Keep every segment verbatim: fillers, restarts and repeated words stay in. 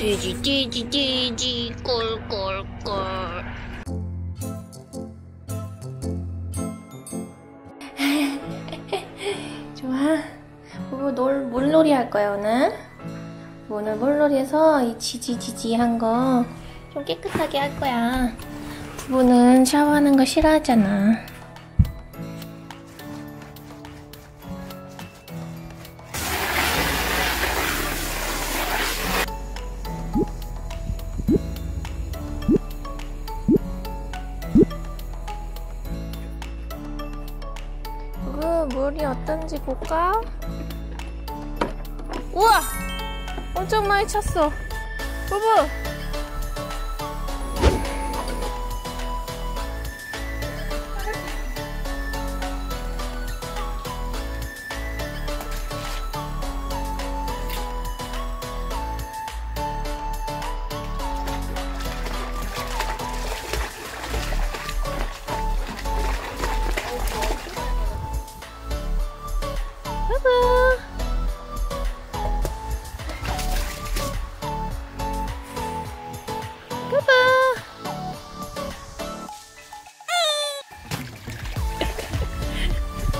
돼지 돼지 돼지 꼴꼴꼴. 좋아. 오늘 놀, 물놀이 할 거야 오늘. 오늘 물놀이해서 이 지지지지한 거 좀 깨끗하게 할 거야. 부부는 샤워하는 거 싫어하잖아. 물이 어떤지 볼까? 우와! 엄청 많이 찼어! 부부!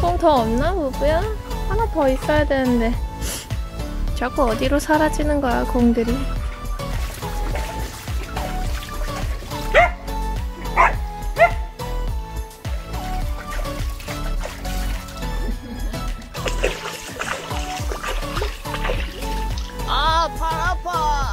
통 더 없나, 부부야? 하나 더 있어야 되는데 자꾸 어디로 사라지는 거야, 공들이. 아, 팔 아파.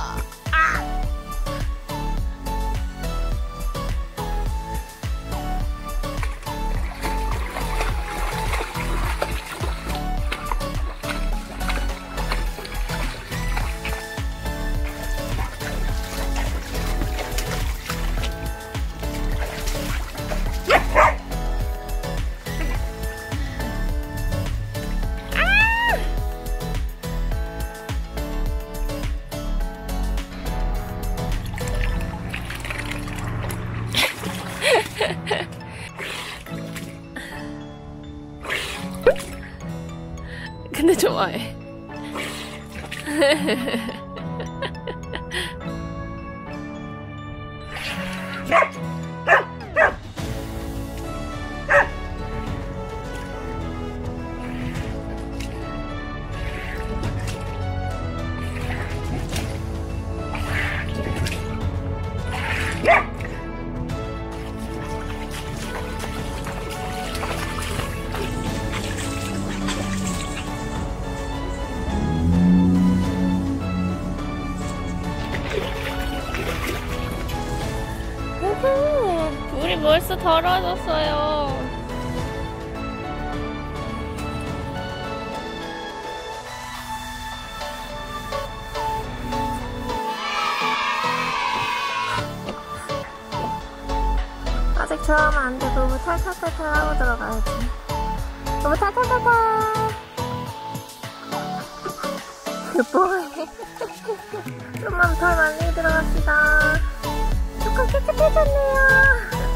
근데 좋아해. 물이 벌써 더러워졌어요. 아직 들어가면 안 돼. 너무 탈탈탈탈 하고 들어가야지. 너무 탈탈탈탈. 예뻐해. 좀만 더 많이 들어갑시다. 조금 깨끗해졌네요.